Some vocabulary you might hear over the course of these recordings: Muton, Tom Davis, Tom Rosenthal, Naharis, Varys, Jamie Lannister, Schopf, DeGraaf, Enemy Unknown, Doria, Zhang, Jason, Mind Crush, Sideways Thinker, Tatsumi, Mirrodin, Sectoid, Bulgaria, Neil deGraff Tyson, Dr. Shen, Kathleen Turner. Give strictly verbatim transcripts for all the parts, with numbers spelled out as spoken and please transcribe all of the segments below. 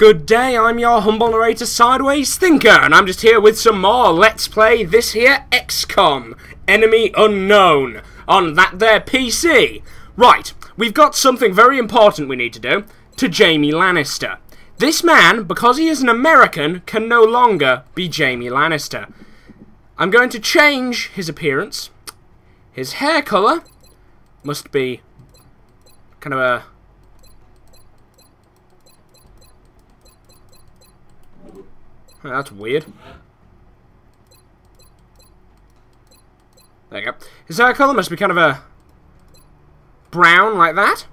Good day, I'm your humble narrator, Sideways Thinker, and I'm just here with some more Let's Play this here X COM, Enemy Unknown, on that there P C. Right, we've got something very important we need to do to Jamie Lannister. This man, because he is an American, can no longer be Jamie Lannister. I'm going to change his appearance. His hair colour must be kind of a... Oh, that's weird. There you go. His hair colour must be kind of a brown like that.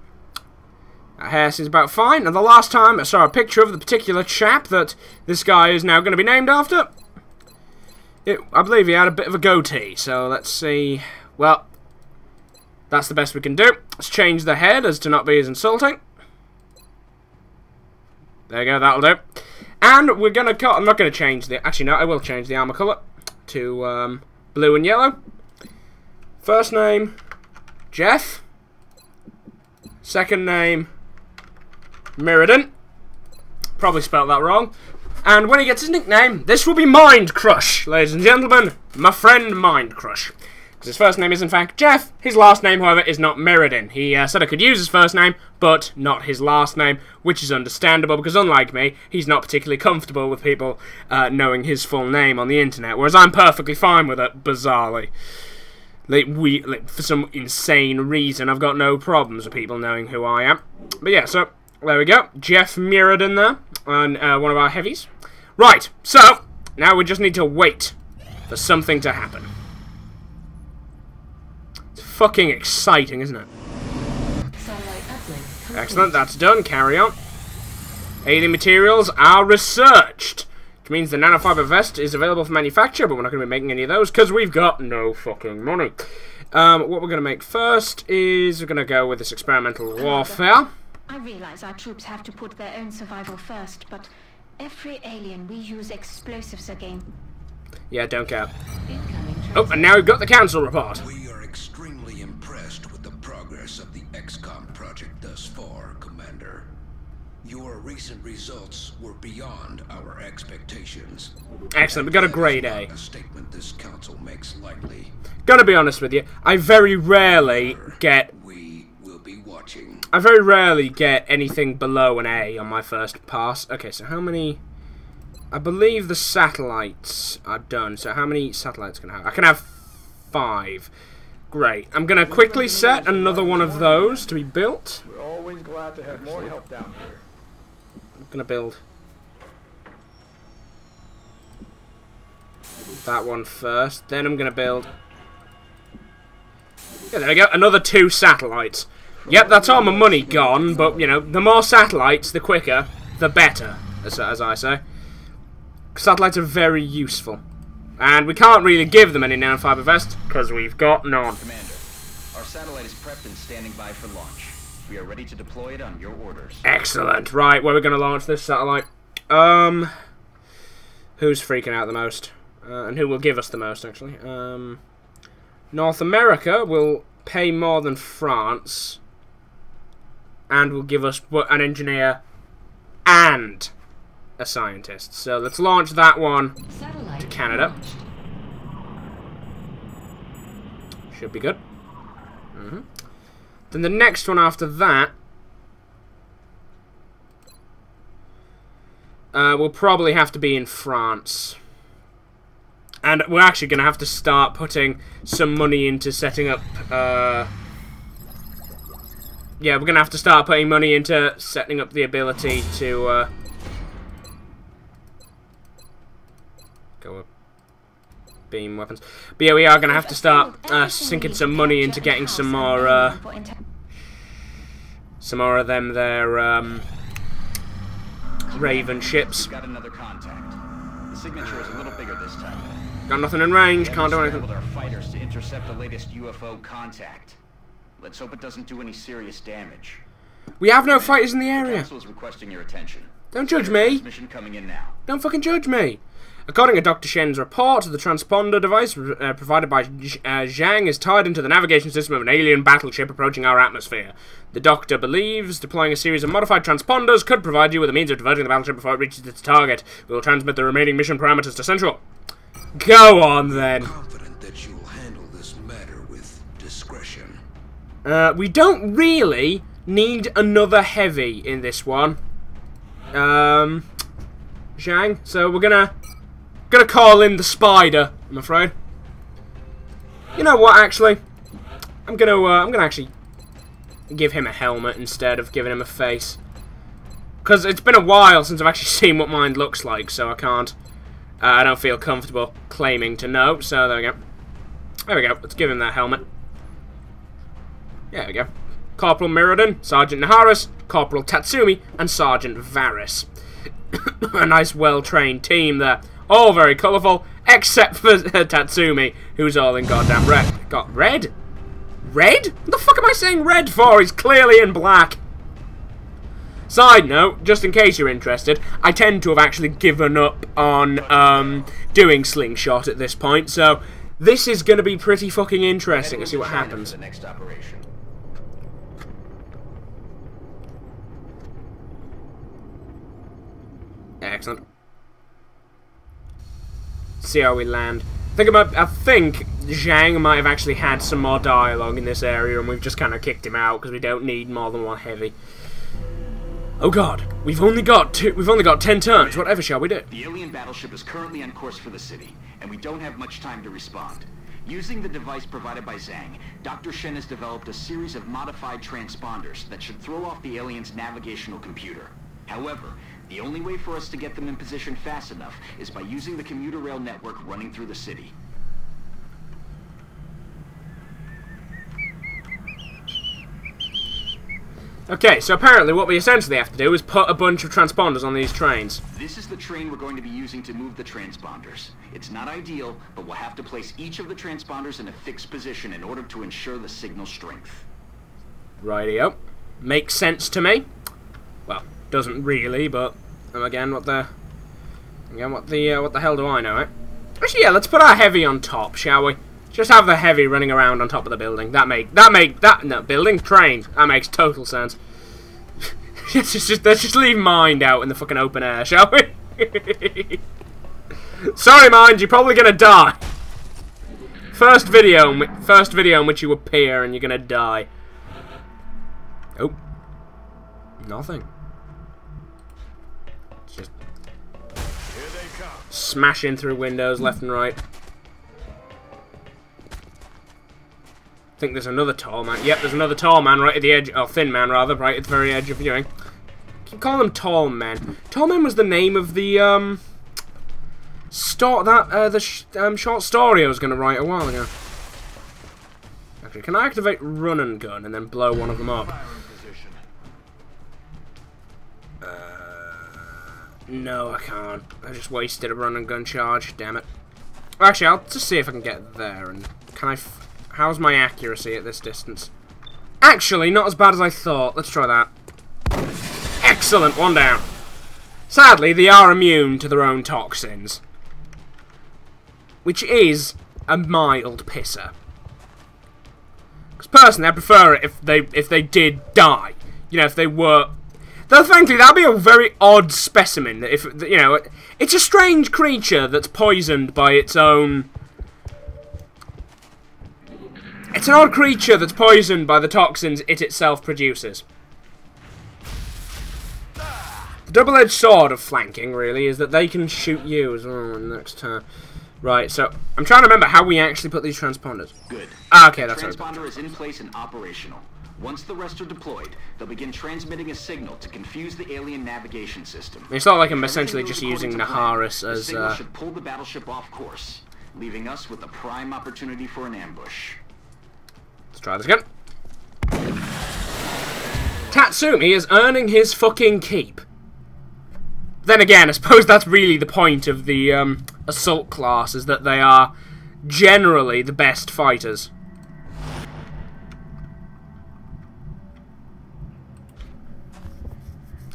That hair seems about fine. And the last time I saw a picture of the particular chap that this guy is now going to be named after, it, I believe he had a bit of a goatee. So let's see. Well, that's the best we can do. Let's change the head as to not be as insulting. There you go. That'll do. And we're gonna cut. I'm not gonna change the. Actually, no, I will change the armor color to um, blue and yellow. First name, Jeff. Second name, Mirrodin. Probably spelled that wrong. And when he gets his nickname, this will be Mind Crush, ladies and gentlemen. My friend Mind Crush. Because his first name is in fact Jeff. His last name, however, is not Mirrodin. He uh, said I could use his first name, but not his last name, which is understandable because, unlike me, he's not particularly comfortable with people uh, knowing his full name on the internet, whereas I'm perfectly fine with it, bizarrely. Like, we, like, for some insane reason, I've got no problems with people knowing who I am. But yeah, so, there we go. Jeff Mirrodin there, and uh, one of our heavies. Right, so, now we just need to wait for something to happen. Fucking exciting, isn't it? Excellent, that's done. Carry on. Alien materials are researched, which means the nanofiber vest is available for manufacture, but we're not going to be making any of those because we've got no fucking money. Um, what we're going to make first is we're going to go with this experimental warfare. I realize our troops have to put their own survival first, but every alien we use explosives again. Yeah, don't care. Oh, and now we've got the council report. Your recent results were beyond our expectations. Excellent, we got a grade A. A statement this council makes likely. Gotta be honest with you, I very rarely get. We will be watching. I very rarely get anything below an A on my first pass. Okay, so how many? I believe the satellites are done. So how many satellites can I have? I can have five. Great. I'm gonna quickly set another one of those to be built. We're always glad to have more help down here. Gonna build that one first, then I'm gonna build. Yeah, there we go, another two satellites. Yep, that's all my money gone, but you know, the more satellites, the quicker, the better, as, as I say. Satellites are very useful, and we can't really give them any nanofiber vest because we've got none. Commander, our satellite is prepped and standing by for launch. We are ready to deploy it on your orders. Excellent. Right, where are we going to launch this satellite? Um, who's freaking out the most? Uh, and who will give us the most, actually? Um, North America will pay more than France. And will give us an engineer and a scientist. So let's launch that one satellite to Canada. Launched. Should be good. Mm-hmm. Then the next one after that uh, will probably have to be in France. And we're actually going to have to start putting some money into setting up... Uh, yeah, we're going to have to start putting money into setting up the ability to... Uh, go up. Beam weapons. But yeah, we are going to have to start uh, sinking some money into getting some more, uh, some more of them there, um, Raven ships. Got another contact. The signature is a little bigger this time. Got nothing in range, can't do anything. Our fighters to intercept the latest U F O contact. Let's hope it doesn't do any serious damage. We have no fighters in the area. Requesting your attention. Don't judge me. Mission coming in now. Don't fucking judge me. According to Doctor Shen's report, the transponder device uh, provided by uh, Zhang is tied into the navigation system of an alien battleship approaching our atmosphere. The Doctor believes deploying a series of modified transponders could provide you with a means of diverting the battleship before it reaches its target. We will transmit the remaining mission parameters to Central. Go on, then. I'm confident that you will handle this matter with discretion. Uh, we don't really need another heavy in this one. Um, Zhang, so we're gonna... Gonna call in the spider, I'm afraid. You know what? Actually, I'm gonna uh, I'm gonna actually give him a helmet instead of giving him a face, because it's been a while since I've actually seen what mine looks like, so I can't. Uh, I don't feel comfortable claiming to know. So there we go. There we go. Let's give him that helmet. Yeah, there we go. Corporal Mirrodin, Sergeant Naharis, Corporal Tatsumi, and Sergeant Varys. A nice, well-trained team there. All very colourful, except for uh, Tatsumi, who's all in goddamn red. Got red? Red? What the fuck am I saying red for? He's clearly in black. Side note, just in case you're interested, I tend to have actually given up on um, doing slingshot at this point, so this is going to be pretty fucking interesting to see what happens. The next operation. Excellent. See how we land. I think, about, I think Zhang might have actually had some more dialogue in this area, and we've just kind of kicked him out because we don't need more than one heavy. Oh God, we've only got two, we've only got ten turns. Whatever shall we do? The alien battleship is currently on course for the city, and we don't have much time to respond. Using the device provided by Zhang, Doctor Shen has developed a series of modified transponders that should throw off the alien's navigational computer. However, the only way for us to get them in position fast enough is by using the commuter rail network running through the city. Okay, so apparently what we essentially have to do is put a bunch of transponders on these trains. This is the train we're going to be using to move the transponders. It's not ideal, but we'll have to place each of the transponders in a fixed position in order to ensure the signal strength. Rightio. Makes sense to me. Well... Doesn't really, but um, again, what the, again, what the, uh, what the hell do I know, right? Actually, yeah, let's put our heavy on top, shall we? Just have the heavy running around on top of the building. That make, that make, that no building train. That makes total sense. Let's just, let's just leave Mind out in the fucking open air, shall we? Sorry, Mind, you're probably gonna die. First video, first video in which you appear and you're gonna die. Oh, nothing. Smashing through windows left and right. I think there's another tall man. Yep, there's another tall man right at the edge. Oh, thin man, rather. Right at the very edge of viewing. Keep calling them tall men. Tall men was the name of the, um... Start that, uh, the sh um, short story I was going to write a while ago. Actually, can I activate run and gun and then blow one of them up? No, I can't. I just wasted a run and gun charge. Damn it. Actually, I'll just see if I can get there. And can I? F How's my accuracy at this distance? Actually, not as bad as I thought. Let's try that. Excellent. One down. Sadly, they are immune to their own toxins, which is a mild pisser. Because personally, I prefer it if they if they did die. You know, if they were. Though, frankly, that'd be a very odd specimen. If you know, it's a strange creature that's poisoned by its own. It's an odd creature that's poisoned by the toxins it itself produces. The double-edged sword of flanking, really, is that they can shoot you as well next turn. Right, so I'm trying to remember how we actually put these transponders. Good. Ah, okay, that's right. Transponder is in place and operational. Once the rest are deployed, they'll begin transmitting a signal to confuse the alien navigation system. It's not like I'm essentially just using Naharis as, uh... The signal should pull the battleship off course, leaving us with a prime opportunity for an ambush. Let's try this again. Tatsumi is earning his fucking keep. Then again, I suppose that's really the point of the, um, assault class, is that they are generally the best fighters.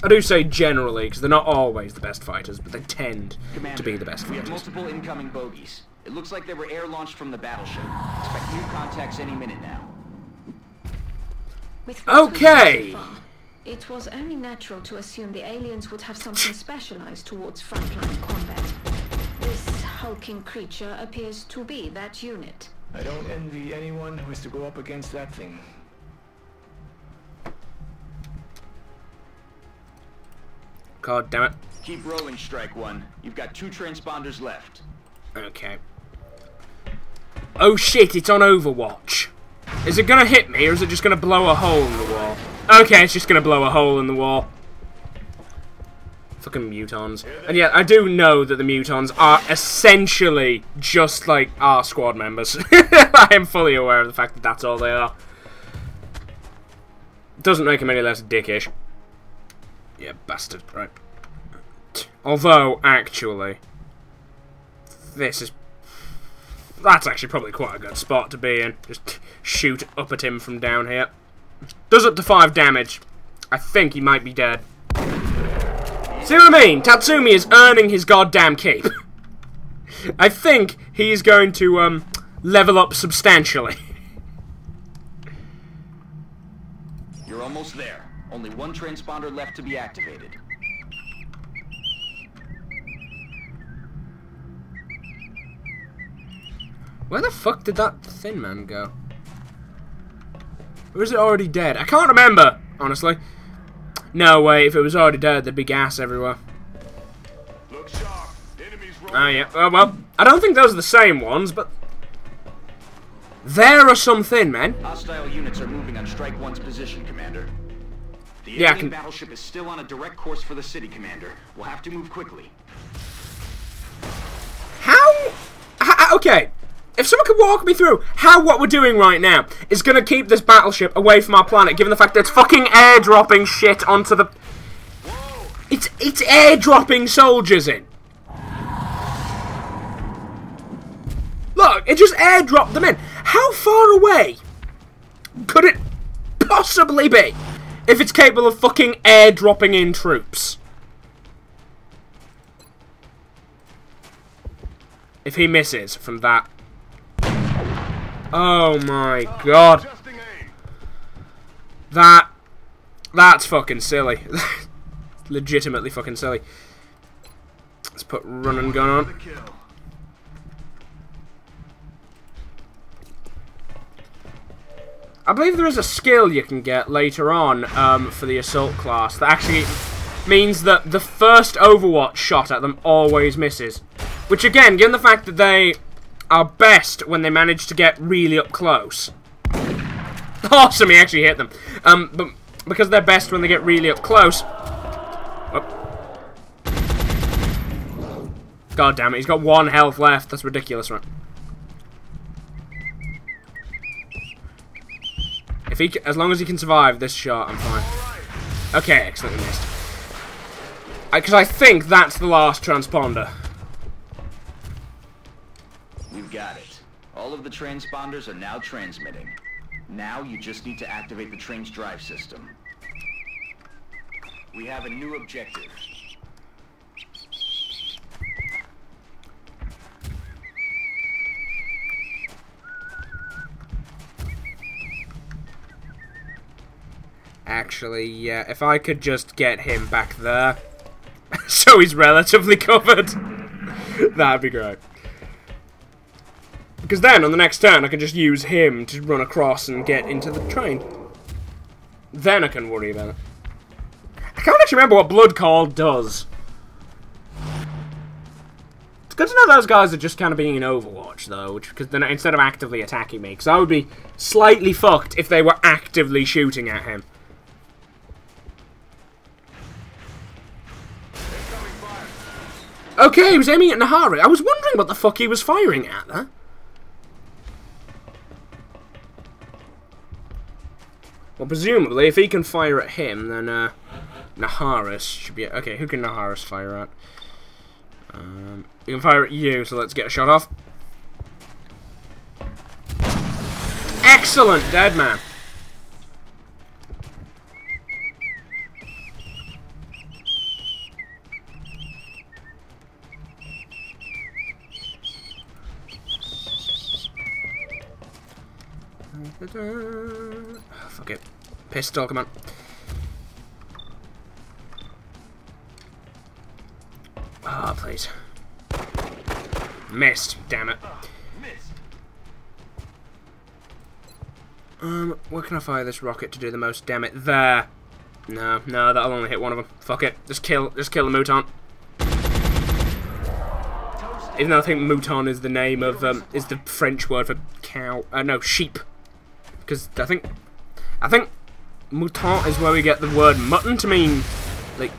I do say generally, because they're not always the best fighters, but they tend Commander, to be the best fighters. We have multiple incoming bogeys. It looks like they were air-launched from the battleship. Expect new contacts any minute now. With okay! Far, it was only natural to assume the aliens would have something specialized towards frontline combat. This hulking creature appears to be that unit. I don't envy anyone who has to go up against that thing. God damn it. Keep rolling, Strike One. You've got two transponders left. Okay. Oh shit, it's on Overwatch. Is it gonna hit me, or is it just gonna blow a hole in the wall? Okay, it's just gonna blow a hole in the wall. Fucking mutons. And yeah, I do know that the mutons are essentially just like our squad members. I am fully aware of the fact that that's all they are. Doesn't make them any less dickish. Yeah, bastard, right. Although, actually, this is... That's actually probably quite a good spot to be in. Just shoot up at him from down here. Does up to five damage. I think he might be dead. See what I mean? Tatsumi is earning his goddamn keep. I think he's going to um, level up substantially. You're almost there. Only one transponder left to be activated. Where the fuck did that thin man go? Or is it already dead? I can't remember, honestly. No way, if it was already dead, there'd be gas everywhere. Look sharp. Enemies rolling. Oh, yeah. Oh, well, I don't think those are the same ones, but... There are some thin men. Hostile units are moving on Strike One's position, Commander. The enemy yeah, can... battleship is still on a direct course for the city, Commander. We'll have to move quickly. How? How? Okay. If someone could walk me through how what we're doing right now is going to keep this battleship away from our planet, given the fact that it's fucking airdropping shit onto the... Whoa. It's it's airdropping soldiers in. Look, it just airdropped them in. How far away could it possibly be? If it's capable of fucking airdropping in troops. If he misses from that. Oh my god. That. That's fucking silly. Legitimately fucking silly. Let's put run and gun on. I believe there is a skill you can get later on um, for the assault class that actually means that the first Overwatch shot at them always misses. Which again, given the fact that they are best when they manage to get really up close. Awesome, he actually hit them. Um, but because they're best when they get really up close... Oh. God damn it, he's got one health left. That's ridiculous, right? If he, as long as he can survive this shot, I'm fine. Okay, excellent, we missed. Because I, I think that's the last transponder. We've got it. All of the transponders are now transmitting. Now you just need to activate the train's drive system. We have a new objective. Actually, yeah, if I could just get him back there so he's relatively covered, that'd be great. Because then, on the next turn, I can just use him to run across and get into the train. Then I can worry about it. I can't actually remember what Blood Call does. It's good to know those guys are just kind of being in Overwatch, though, because they're not, instead of actively attacking me, because I would be slightly fucked if they were actively shooting at him. Okay, he was aiming at Naharis. I was wondering what the fuck he was firing at, huh? Well, presumably, if he can fire at him, then uh, Naharis should be... Okay, who can Naharis fire at? Um, he can fire at you, so let's get a shot off. Excellent, dead man. Oh, fuck it. Pistol, come on. Ah, oh, please. Missed, damn it. Um, where can I fire this rocket to do the most damage? There. No, no, that'll only hit one of them. Fuck it. Just kill, just kill the Mouton. Even though I think Mouton is the name of, um, is the French word for cow. Uh, no, sheep. Because I think, I think Mouton is where we get the word mutton to mean, like,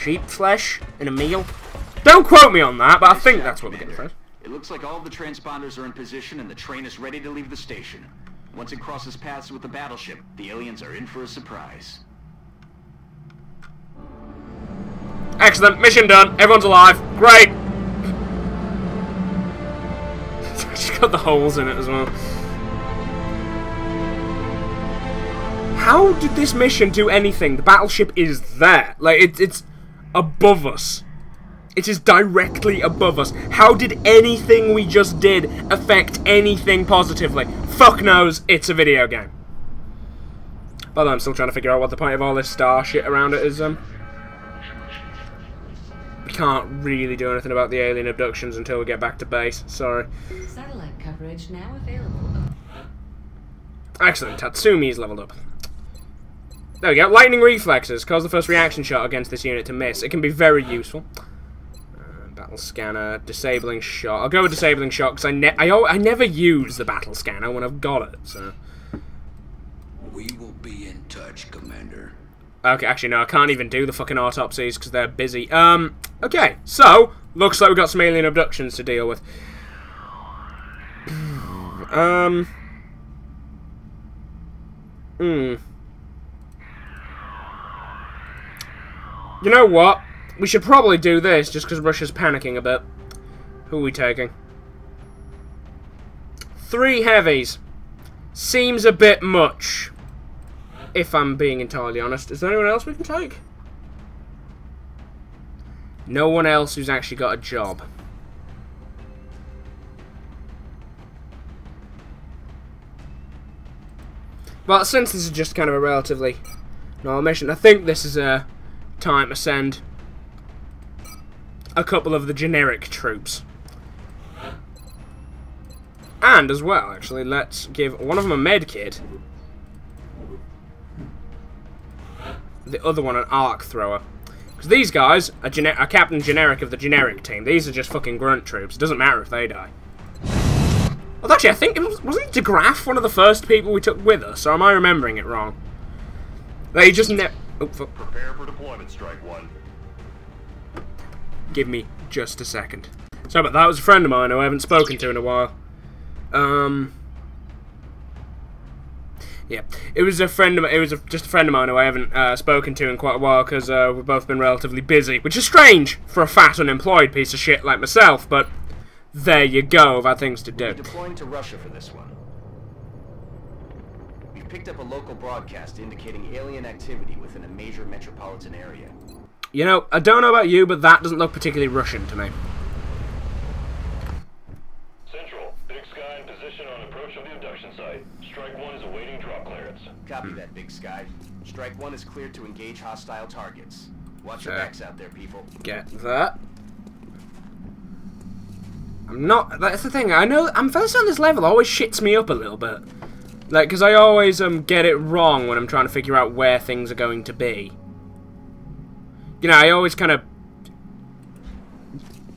sheep flesh in a meal. Don't quote me on that, but I think that's what we get first. It looks like all the transponders are in position and the train is ready to leave the station. Once it crosses paths with the battleship, the aliens are in for a surprise. Excellent. Mission done. Everyone's alive. Great. It's got the holes in it as well. How did this mission do anything? The battleship is there. Like, it, it's above us. It is directly above us. How did anything we just did affect anything positively? Fuck knows, it's a video game. By the way, I'm still trying to figure out what the point of all this star shit around it is. Um, we can't really do anything about the alien abductions until we get back to base. Sorry. Satellite coverage now available. Excellent. Tatsumi's leveled up. There we go. Lightning reflexes cause the first reaction shot against this unit to miss. It can be very useful. Battle scanner, disabling shot. I'll go with disabling shot because I, ne I, I never use the battle scanner when I've got it. So we will be in touch, Commander. Okay, actually no, I can't even do the fucking autopsies because they're busy. Um, okay, so looks like we've got some alien abductions to deal with. um, hmm. You know what? We should probably do this, just because Russia's panicking a bit. Who are we taking? Three heavies. Seems a bit much. If I'm being entirely honest. Is there anyone else we can take? No one else who's actually got a job. Well, since this is just kind of a relatively normal mission, I think this is a time to send a couple of the generic troops. And as well, actually, let's give one of them a med kit. The other one an arc thrower. Because these guys are, are Captain Generic of the generic team. These are just fucking grunt troops. It doesn't matter if they die. Well, actually, I think, it was, wasn't DeGraaf one of the first people we took with us? Or am I remembering it wrong? They just ne- oh, fuck. Prepare for deployment, Strike One. Give me just a second. Sorry about that. That was a friend of mine who I haven't spoken to in a while. Um, yeah, it was a friend of it was a, just a friend of mine who I haven't uh, spoken to in quite a while because uh, we've both been relatively busy, which is strange for a fat, unemployed piece of shit like myself. But there you go. I've had things to do. We're deploying to Russia for this one. We picked up a local broadcast indicating alien activity within a major metropolitan area. You know, I don't know about you, but that doesn't look particularly Russian to me. Central, Big Sky in position on approach of the abduction site. Strike One is awaiting drop clearance. Copy that, Big Sky. Strike One is cleared to engage hostile targets. Watch your backs out there, people. Get that. I'm not... That's the thing, I know... I'm first on this level always shits me up a little bit. Like, because I always um, get it wrong when I'm trying to figure out where things are going to be. You know, I always kind of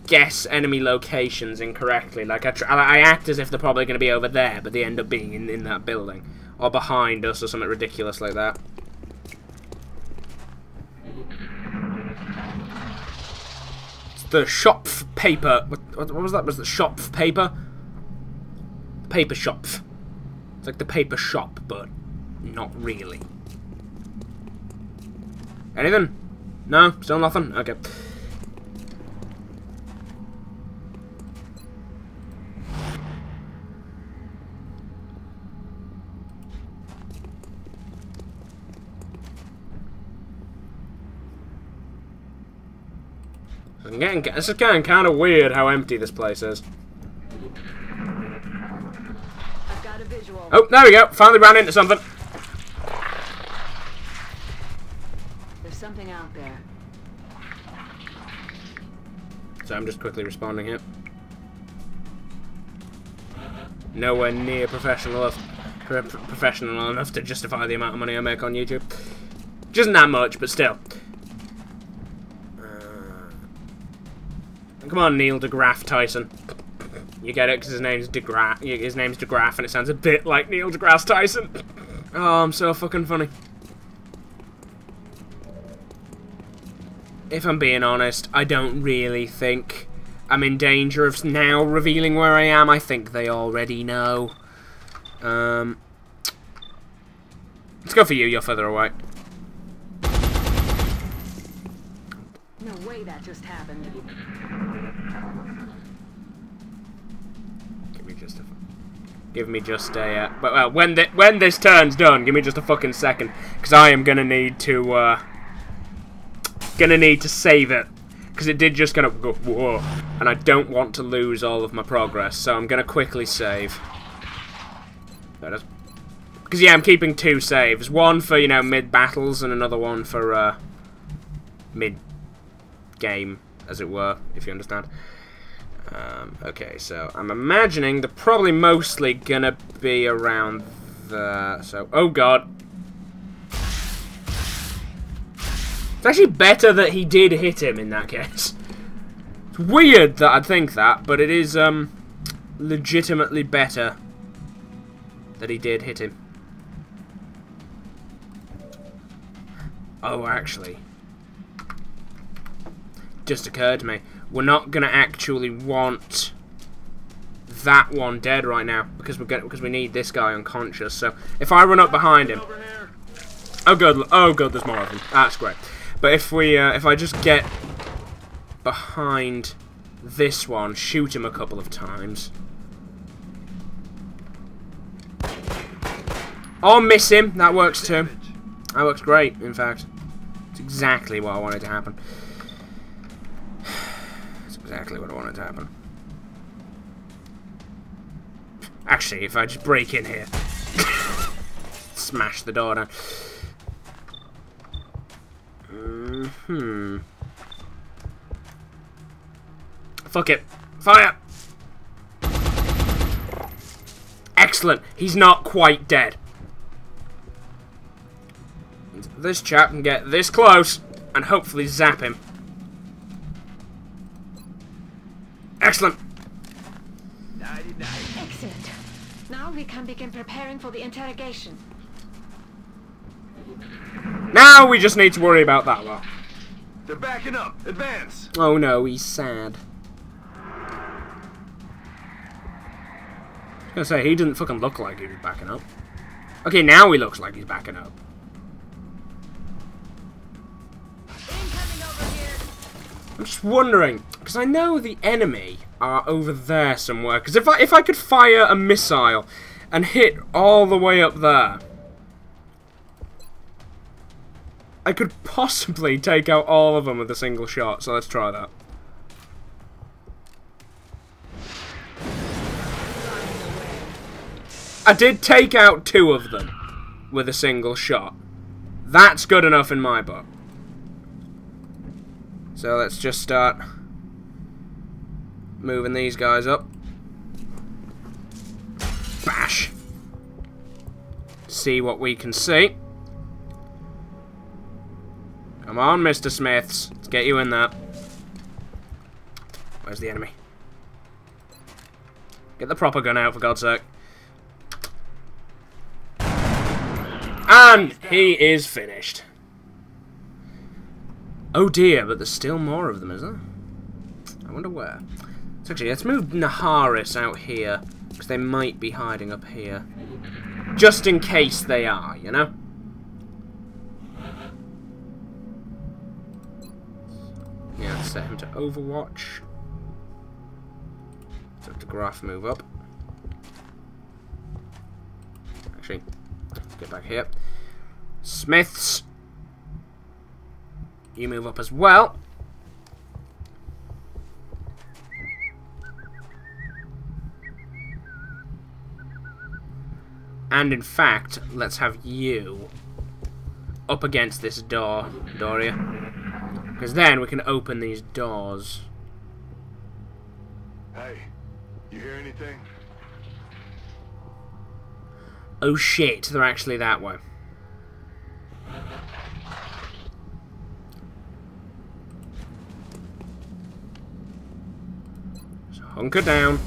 guess enemy locations incorrectly. Like, I, tr I act as if they're probably going to be over there, but they end up being in, in that building. Or behind us, or something ridiculous like that. It's the Schopf paper. What, what was that? Was the Schopf paper? Paper shop. It's like the paper shop, but not really. Anything? No, still nothing? Okay. I'm getting, this is getting kind of weird how empty this place is. I've got a visual. Oh, there we go. Finally ran into something. There's something out there. So I'm just quickly responding here. Nowhere near professional enough, pro professional enough to justify the amount of money I make on YouTube. Which isn't that much, but still. Come on, Neil deGraff Tyson. You get it, because his name's DeGraff. His name's DeGraff, and it sounds a bit like Neil deGraff Tyson. Oh, I'm so fucking funny. If I'm being honest, I don't really think I'm in danger of now revealing where I am. I think they already know. Um, let's go for you. You're further away. No way that just happened. Give me just a, uh, well, when, the, when this turn's done, give me just a fucking second, because I am going to need to, uh, going to need to save it, because it did just kind of go, whoa, and I don't want to lose all of my progress, so I'm going to quickly save. There it is. Because, yeah, I'm keeping two saves, one for, you know, mid-battles, and another one for, uh, mid-game, as it were, if you understand. Um, okay, so I'm imagining they're probably mostly gonna be around the... So, oh god. It's actually better that he did hit him in that case. It's weird that I'd think that, but it is, um, legitimately better that he did hit him. Oh, actually. Just occurred to me. We're not gonna actually want that one dead right now because we're gonna, because we need this guy unconscious. So if I run up behind him, oh god, oh god, there's more of them. That's great. But if we, uh, if I just get behind this one, shoot him a couple of times, or miss him, that works too. That works great. In fact, it's exactly what I wanted to happen. Exactly what I wanted to happen. Actually, if I just break in here, smash the door down. Mm-hmm. Fuck it. Fire! Excellent. He's not quite dead. This chap can get this close and hopefully zap him. Excellent. Excellent. Now we can begin preparing for the interrogation. Now we just need to worry about that lot. They're backing up. Advance. Oh no, he's sad. I was gonna say he didn't fucking look like he was backing up. Okay, now he looks like he's backing up. I'm just wondering, because I know the enemy are over there somewhere. Because if I if I could fire a missile and hit all the way up there, I could possibly take out all of them with a single shot. So let's try that. I did take out two of them with a single shot. That's good enough in my book. So let's just start moving these guys up. Bash! See what we can see. Come on, Mister Smiths. Let's get you in there. Where's the enemy? Get the proper gun out, for God's sake. And he is finished. Oh dear, but there's still more of them, is there? I wonder where. So actually, let's move Naharis out here, because they might be hiding up here. Just in case they are, you know? Yeah, let's set him to Overwatch. So DeGraaf move up. Actually, let's get back here. Smiths! You move up as well. And in fact, let's have you up against this door, Doria. Because then we can open these doors. Hey, you hear anything? Oh shit, they're actually that way. So hunker down.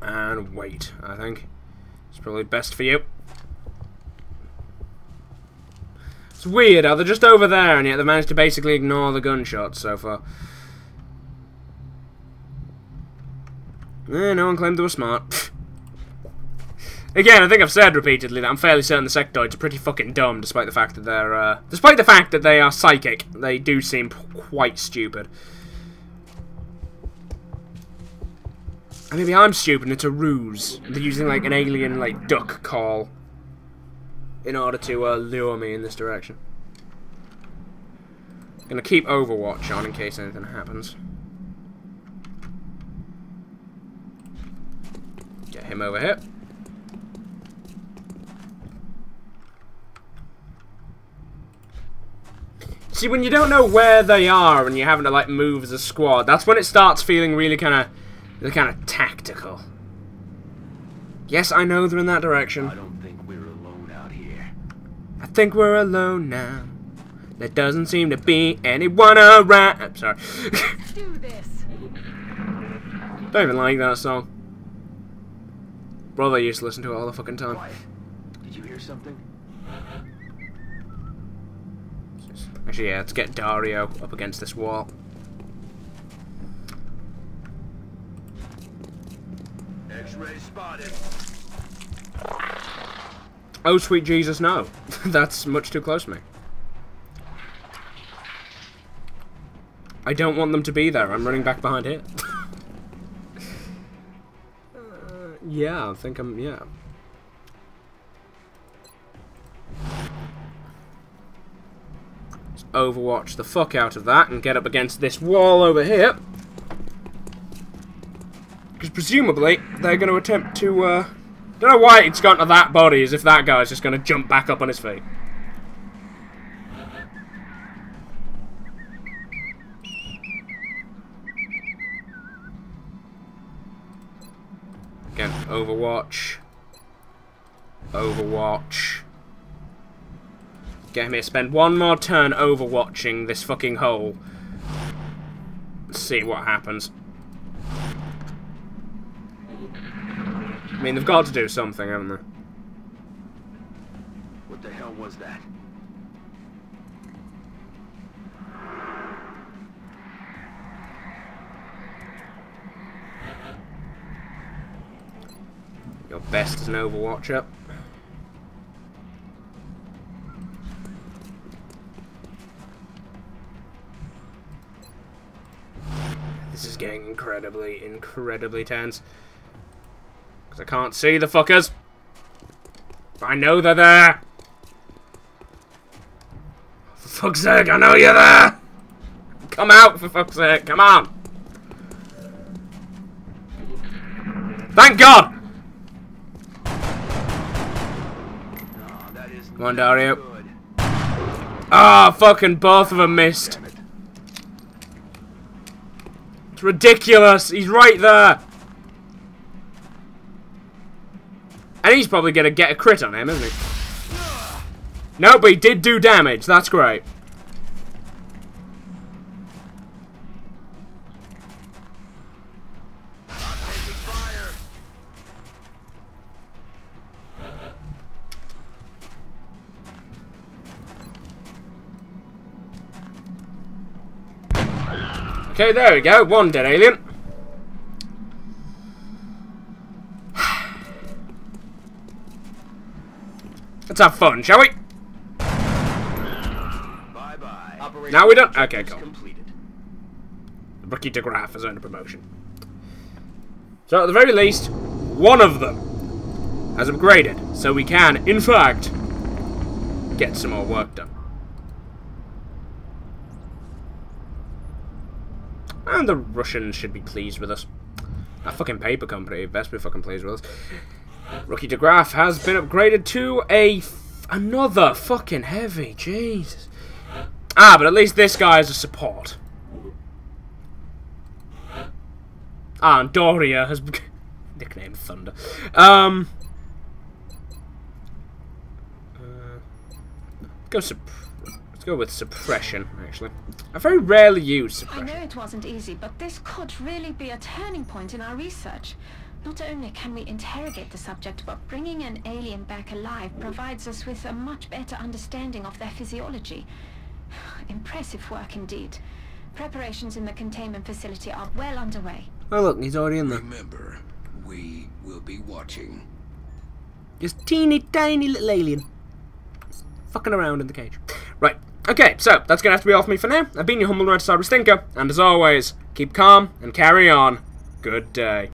And wait, I think. It's probably best for you. It's weird how they're just over there and yet they've managed to basically ignore the gunshots so far. Eh, no one claimed they were smart. Again, I think I've said repeatedly that I'm fairly certain the sectoids are pretty fucking dumb despite the fact that they're, uh... despite the fact that they are psychic, they do seem quite stupid. And maybe I'm stupid and it's a ruse. They're using like an alien like duck call in order to uh, lure me in this direction. I'm gonna keep Overwatch on in case anything happens. Get him over here. See, when you don't know where they are and you're having to like move as a squad, that's when it starts feeling really kind of They're kind of tactical. Yes, I know they're in that direction. I don't think we're alone out here. I think we're alone now. There doesn't seem to be anyone around. I'm sorry. Do this. Don't even like that song. Brother used to listen to it all the fucking time. Why? Did you hear something? Actually, yeah, let's get Dario up against this wall. X-ray spotted. Oh sweet Jesus, no. That's much too close to me. I don't want them to be there. I'm running back behind here. uh, yeah, I think I'm, yeah. Let's Overwatch the fuck out of that and get up against this wall over here. Because presumably, they're going to attempt to, uh... I don't know why it's gone to that body, as if that guy's just going to jump back up on his feet. Again, Overwatch. Overwatch. Get him here, spend one more turn overwatching this fucking hole. Let's see what happens. I mean, they've got to do something, haven't they? What the hell was that? Your best as an Overwatcher. This is getting incredibly, incredibly tense. Because I can't see the fuckers. But I know they're there. For fuck's sake, I know you're there. Come out, for fuck's sake. Come on. Thank God. No, that is Come on, Dario. Ah, oh, fucking both of them missed. It. It's ridiculous. He's right there. And he's probably going to get a crit on him, isn't he? No, but he did do damage. That's great. Okay, there we go. One dead alien. Let's have fun, shall we? Bye bye. Now we don't. Okay, cool. Rookie DeGraaf has earned a promotion. So at the very least, one of them has upgraded, so we can, in fact, get some more work done. And the Russians should be pleased with us. That fucking paper company best be fucking pleased with us. Rookie DeGraaf has been upgraded to a f another fucking heavy. Jesus. Ah, but at least this guy is a support. Ah, and Doria has been nicknamed Thunder. Um, uh, go sup let's go with suppression. Actually, I very rarely use suppression. I know it wasn't easy, but this could really be a turning point in our research. Not only can we interrogate the subject, but bringing an alien back alive provides us with a much better understanding of their physiology. Impressive work indeed. Preparations in the containment facility are well underway. Oh look, he's already in there. Remember, we will be watching. Just teeny tiny little alien. Fucking around in the cage. Right, okay, so that's going to have to be all for me for now. I've been your humble red Sideways Thinker, and as always, keep calm and carry on. Good day.